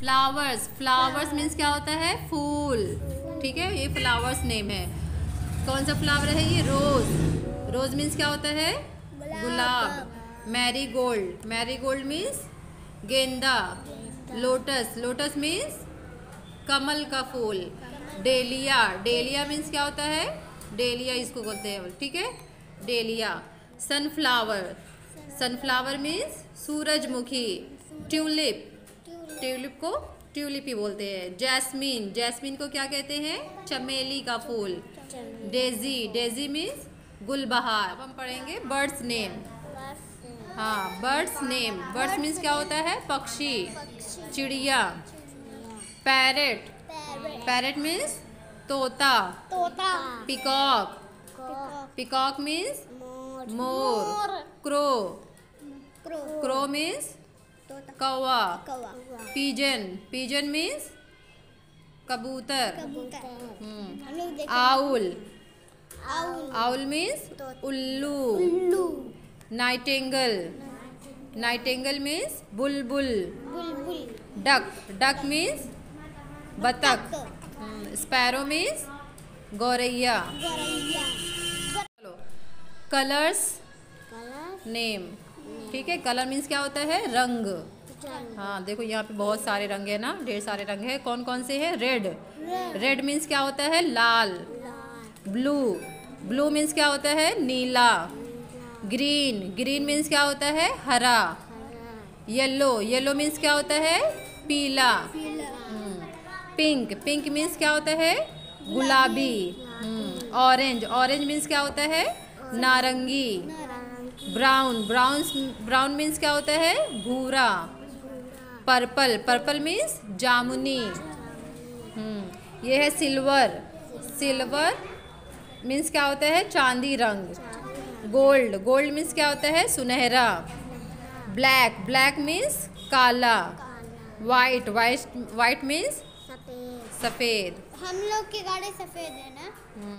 Flowers, flowers means क्या होता है? फूल। ठीक है, ये फ्लावर्स नेम है। कौन सा फ्लावर है ये? रोज। रोज मीन्स क्या होता है? गुलाब। Marigold, marigold means गेंदा। लोटस, लोटस मीन्स कमल का फूल। डेलिया, डेलिया मीन्स क्या होता है? डेलिया इसको बोलते हैं, ठीक है, डेलिया। सनफ्लावर, सनफ्लावर मीन्स सूरजमुखी। ट्यूलिप, ट्यूलिप को ट्यूलिप ही बोलते हैं। जैस्मीन, जैस्मीन को क्या कहते हैं? चमेली का फूल। डेजी, डेजी मीन्स गुलबहार। अब हम पढ़ेंगे बर्ड्स नेम। हाँ, बर्ड्स नेम, बर्ड्स मीन्स क्या होता है? पक्षी, चिड़िया। पैरेट, पैरेट मीन्स तोता। पिकॉक, पिकॉक मीन्स मोर। क्रो, क्रो मीन्स कौवा। पिजन, पिजन मीन्स कबूतर। आउल, आउल मीन्स उल्लू। नाइटिंगल, नाइटिंगल मीन्स बुलबुल। डक, डक मीन्स बतख। स्पैरो मीन्स गौरैया। कलर्स नेम, ठीक है, कलर मीन्स क्या होता है? रंग। हाँ, देखो यहाँ पे बहुत सारे रंग है ना, ढेर सारे रंग है। कौन कौन से हैं? रेड, रेड मीन्स क्या होता है? लाल। ब्लू, ब्लू मीन्स क्या होता है? नीला। ग्रीन, ग्रीन मीन्स क्या होता है? हरा। येलो, येलो मीन्स क्या होता है? पीला। पिंक, पिंक मीन्स क्या होता है? गुलाबी। ऑरेंज, ऑरेंज मीन्स क्या होता है? नारंगी। ब्राउन, ब्राउन, ब्राउन मीन्स क्या होता है? भूरा। पर्पल, पर्पल मीन्स जामुनी। ये है सिल्वर, सिल्वर मीन्स क्या होता है? चांदी रंग। गोल्ड, गोल्ड मीन्स क्या होता है? सुनहरा। ब्लैक, ब्लैक मीन्स काला। वाइट, वाइट, वाइट मीन्स सफ़ेद। हम लोग की गाड़ी सफ़ेद है ना।